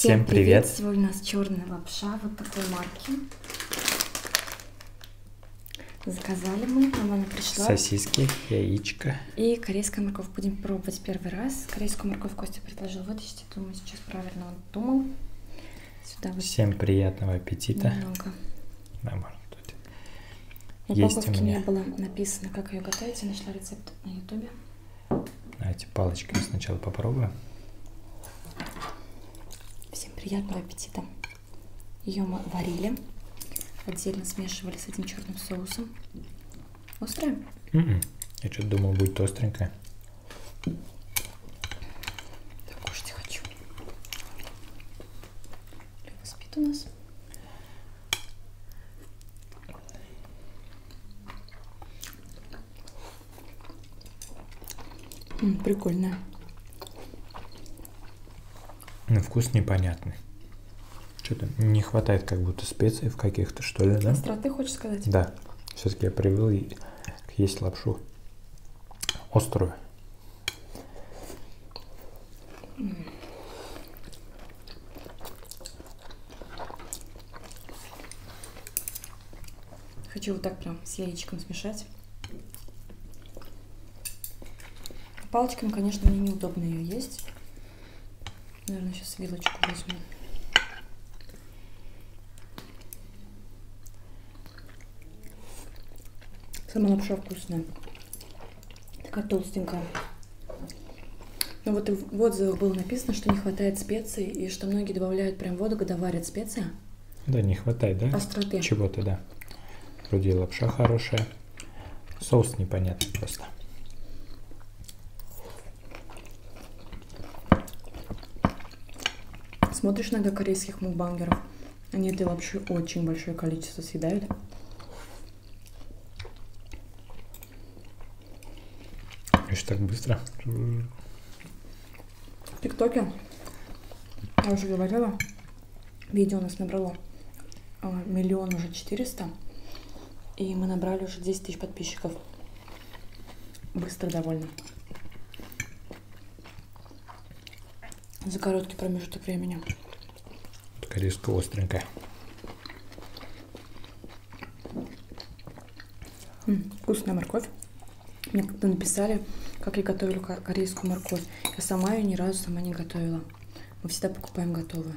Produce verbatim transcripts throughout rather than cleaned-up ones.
Всем привет. привет! Сегодня у нас черная лапша вот такой марки. Заказали мы, нам она пришла. Сосиски, яичко. И корейская морковь. Будем пробовать первый раз. Корейскую морковь Костя предложил вытащить. Думаю, сейчас правильно он думал. Сюда вот. Всем приятного аппетита. Немного. Да, можно тут. В упаковке не было написано, как ее готовить. Я нашла рецепт на ютубе. Давайте палочками сначала попробуем. Всем приятного аппетита. Ее мы варили. Отдельно смешивали с этим черным соусом. Острая? Mm-mm. Я что-то думал, будет остренькая. Так, кушать хочу. Лёва спит у нас. М-м, прикольная. Ну, вкус непонятный. Что-то не хватает как будто специй в каких-то, что ли, да? Остроты, хочешь сказать? Да. Все-таки я привел есть лапшу острую. Хочу вот так прям с яичком смешать. Палочками, конечно, мне неудобно ее есть. Наверное, сейчас вилочку возьму. Сама лапша вкусная, такая толстенькая. Но вот в отзывах было написано, что не хватает специй и что многие добавляют прям воду, когда варят специи. Да, не хватает, да? Остроты. Чего-то, да. Вроде лапша хорошая, соус непонятный просто. Смотришь иногда корейских мукбангеров, они этой лапши очень большое количество съедают. Еще так быстро. В ТикТоке, я уже говорила, видео у нас набрало миллион уже четыреста, и мы набрали уже десять тысяч подписчиков. Быстро довольно. За короткий промежуток времени. Корейская остренькая. М-м, вкусная морковь. Мне когда написали, как я готовлю корейскую морковь. Я сама ее ни разу сама не готовила. Мы всегда покупаем готовую.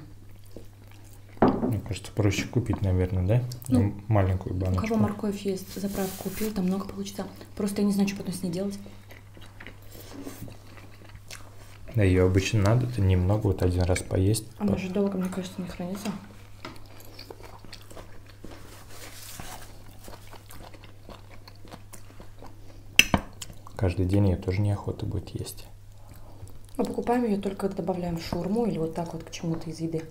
Мне кажется, проще купить, наверное, да? Ну, маленькую баночку. У кого морковь есть, заправку купил, там много получится. Просто я не знаю, что потом с ней делать. Да, ее обычно надо, это немного, вот один раз поесть. Она же долго, мне кажется, не хранится. Каждый день ее тоже неохота будет есть. Мы покупаем ее только когда добавляем в шаурму или вот так вот к чему-то из еды.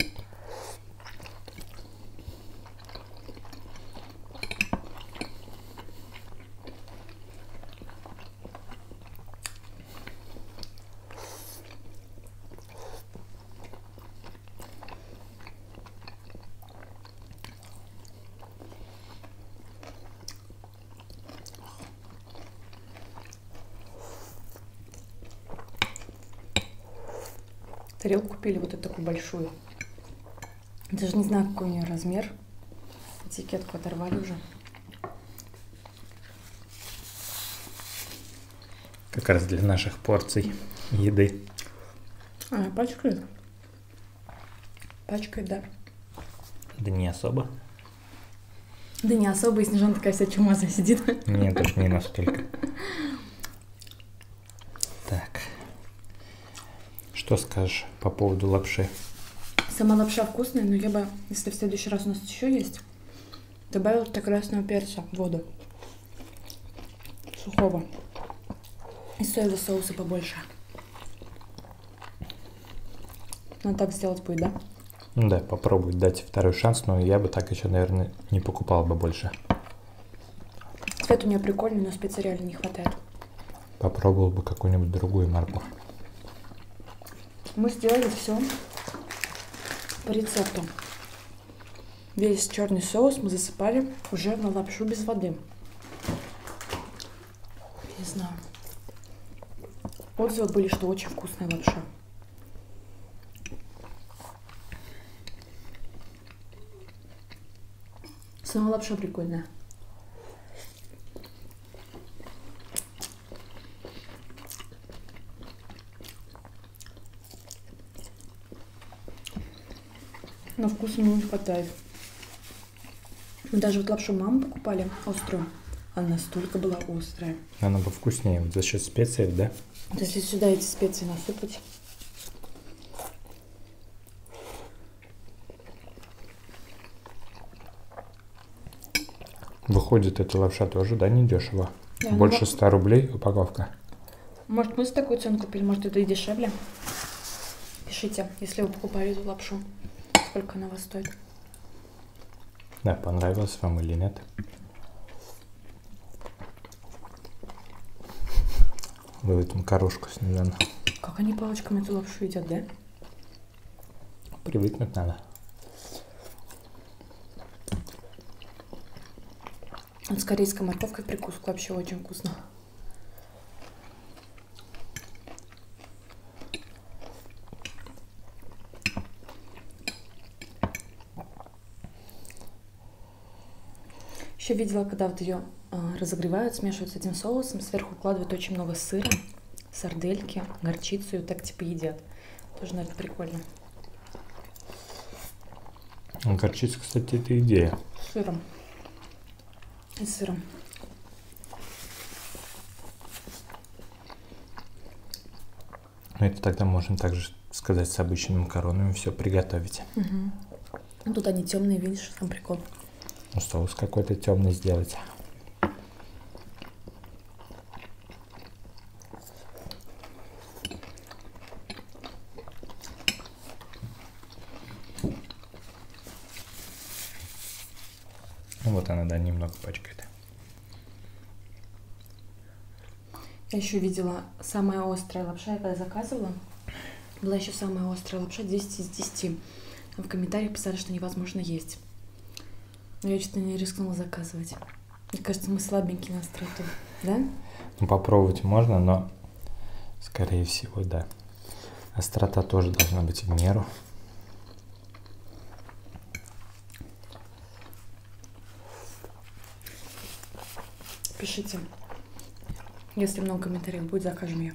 Тарелку купили вот эту такую большую. Даже не знаю, какой у нее размер. Этикетку оторвали уже. Как раз для наших порций еды. А, пачкает? Пачкает, да. Да не особо. Да не особо, и Снежана такая вся чумазая сидит. Нет, уж не настолько. Что скажешь по поводу лапши? Сама лапша вкусная, но я бы, если в следующий раз у нас еще есть, добавила туда красного перца в воду. Сухого. И соевого соуса побольше. Надо так сделать будет, да? Ну да, попробовать дать второй шанс, но я бы так еще, наверное, не покупал бы больше. Цвет у меня прикольный, но специй реально не хватает. Попробовал бы какую-нибудь другую марку. Мы сделали все по рецепту. Весь черный соус мы засыпали уже на лапшу без воды. Не знаю. Отзывы были, что очень вкусная лапша. Сама лапша прикольная. На вкус ему не хватает. Мы даже вот лапшу мамы покупали острую. Она столько была острая. Она повкуснее вот за счет специй, да? Вот если сюда эти специи насыпать. Выходит, эта лапша тоже, да, недешево? Да, больше ну, ста рублей упаковка. Может, мы с такой ценой купили, может, это и дешевле. Пишите, если вы покупали эту лапшу, сколько она у вас стоит. Да, понравилось вам или нет. Выловит макарошку Снежана. Как они палочками эту лапшу едят, да? Привыкнуть надо. Вот с корейской морковкой прикуску вообще очень вкусно. Еще видела, когда вот ее разогревают, смешивают с этим соусом, сверху кладывают очень много сыра, сардельки, горчицу и вот так типа едят. Тоже, наверное, прикольно. Горчица, кстати, это идея. С сыром. И с сыром. Это тогда можно также сказать с обычными макаронами все приготовить. Угу. Тут они темные, видишь, там прикол. Ну, соус какой-то темный сделать. Вот она, да, немного пачкает. Я еще видела самая острая лапша, я когда заказывала, была еще самая острая лапша, десять из десяти. В комментариях писали, что невозможно есть. Но я что-то не рискнула заказывать. Мне кажется, мы слабенькие на остроту, да? Ну, попробовать можно, но, скорее всего, да. Острота тоже должна быть в меру. Пишите, если много комментариев будет, закажем ее.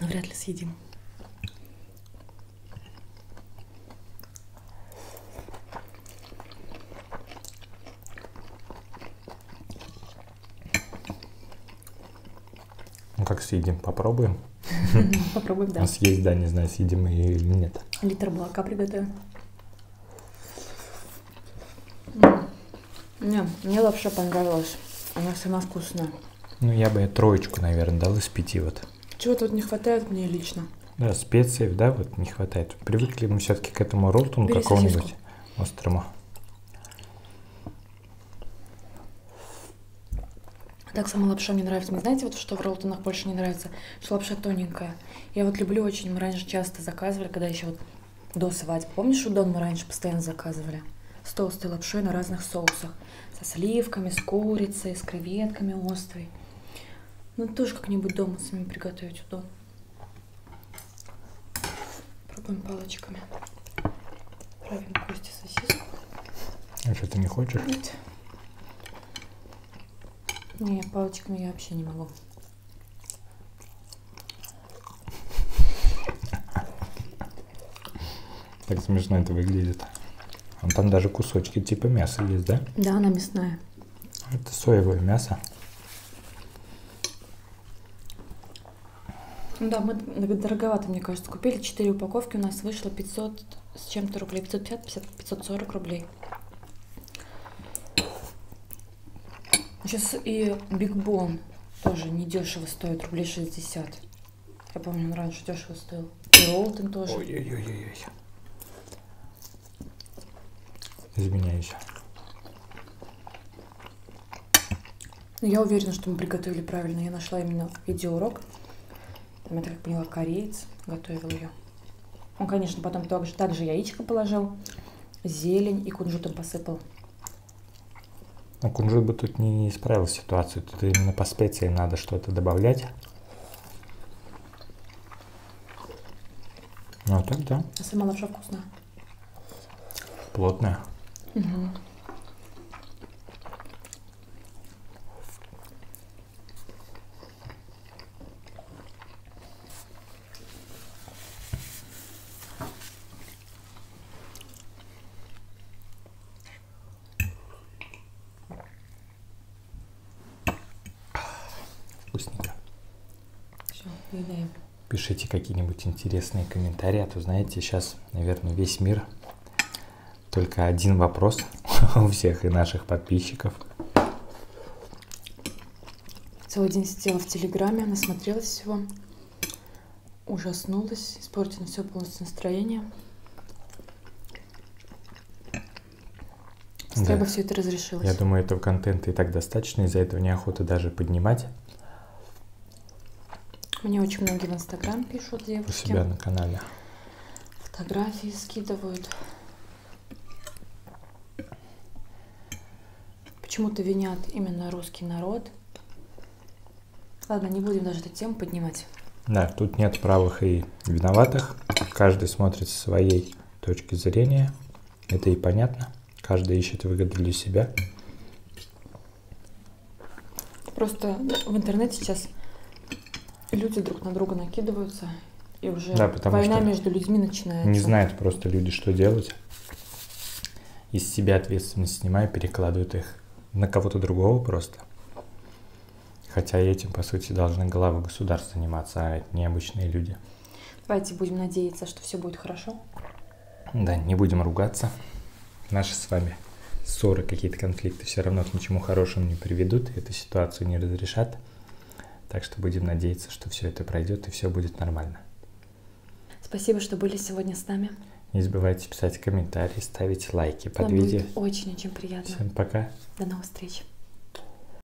Но вряд ли съедим. Ну как съедим? Попробуем? Попробуем, да. Съесть, да, не знаю, съедим ее или нет. Литр молока приготовим. Не, мне лапша понравилась. Она сама вкусная. Ну, я бы троечку, наверное, дал из пяти вот. Чего-то вот не хватает мне лично. Да, специй, да, вот не хватает. Привыкли мы все-таки к этому роллтону какому-нибудь острому. Так, сама лапша мне нравится. Мне знаете, вот что в роллтонах больше не нравится? Что лапша тоненькая. Я вот люблю очень, мы раньше часто заказывали, когда еще вот до свадьбы. Помнишь, Удон мы раньше постоянно заказывали? С толстой лапшой на разных соусах. Со сливками, с курицей, с креветками острой. Ну, тоже как-нибудь дома сами приготовить удобно. Пробуем палочками. Правим кости сосиску. А что, ты не хочешь? Нет. Не, палочками я вообще не могу. Так смешно это выглядит. Там даже кусочки типа мяса есть, да? Да, она мясная. Это соевое мясо. Ну да, мы дороговато, мне кажется, купили. четыре упаковки, у нас вышло пятьсот с чем-то рублей. пятьсот пятьдесят, пятьсот сорок рублей. Сейчас и Биг Бон тоже недешево стоит, рублей шестьдесят. Я помню, он раньше дешево стоил. И Роллтон тоже. Ой-ой-ой-ой-ой. Изменяюсь. Я уверена, что мы приготовили правильно. Я нашла именно видеоурок. Там, я так поняла, кореец готовил ее. Он, конечно, потом также, также яичко положил, зелень и кунжутом посыпал. А кунжут бы тут не исправил ситуацию. Тут именно по специи надо что-то добавлять. Ну, так, да. А сама лапша вкусная. плотная. Угу. Вкусненько. Все, едаем. Пишите какие-нибудь интересные комментарии, а то, знаете, сейчас, наверное, весь мир только один вопрос у всех и наших подписчиков. Целый день сидела в Телеграме, насмотрелась всего, ужаснулась, испортила все полностью настроение. Да. Я бы все это разрешилось. Я думаю, этого контента и так достаточно, из-за этого неохота даже поднимать. Мне очень многие в Instagram пишут, девушки. У себя на канале. Фотографии скидывают. Почему-то винят именно русский народ. Ладно, не будем даже эту тему поднимать. Да, тут нет правых и виноватых. Каждый смотрит со своей точки зрения. Это и понятно. Каждый ищет выгоду для себя. Просто в интернете сейчас люди друг на друга накидываются. И уже да, война между людьми начинается. Не знают просто люди, что делать. Из себя ответственность снимают, перекладывают их на кого-то другого просто. Хотя этим, по сути, должны главы государства заниматься, а это необычные люди. Давайте будем надеяться, что все будет хорошо. Да, не будем ругаться. Наши с вами ссоры, какие-то конфликты все равно к ничему хорошему не приведут, эту ситуацию не разрешат. Так что будем надеяться, что все это пройдет и все будет нормально. Спасибо, что были сегодня с нами. Не забывайте писать комментарии, ставить лайки под видео. Нам будет очень-очень приятно. Всем пока. До новых встреч.